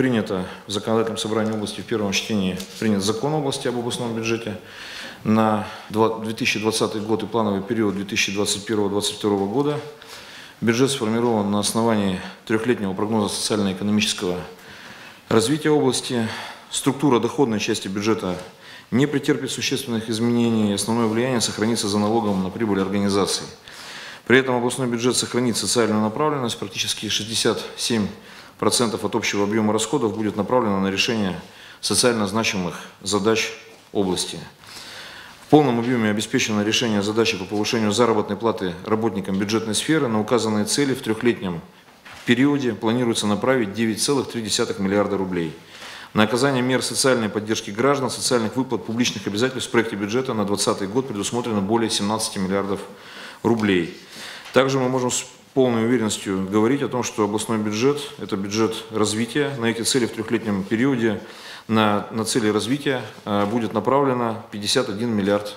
принято в законодательном собрании области в первом чтении принят закон области об областном бюджете на 2020 год и плановый период 2021-2022 года. Бюджет сформирован на основании трехлетнего прогноза социально-экономического развития области. Структура доходной части бюджета не претерпит существенных изменений, и основное влияние сохранится за налогом на прибыль организаций. При этом областной бюджет сохранит социальную направленность, практически 67% от общего объема расходов будет направлено на решение социально значимых задач области. В полном объеме обеспечено решение задачи по повышению заработной платы работникам бюджетной сферы. На указанные цели в трехлетнем периоде планируется направить 9,3 миллиарда рублей. На оказание мер социальной поддержки граждан, социальных выплат, публичных обязательств в проекте бюджета на 2020 год предусмотрено более 17 миллиардов рублей. Также мы можем с полной уверенностью говорить о том, что областной бюджет – это бюджет развития. На эти цели в трехлетнем периоде на цели развития будет направлено 51 миллиард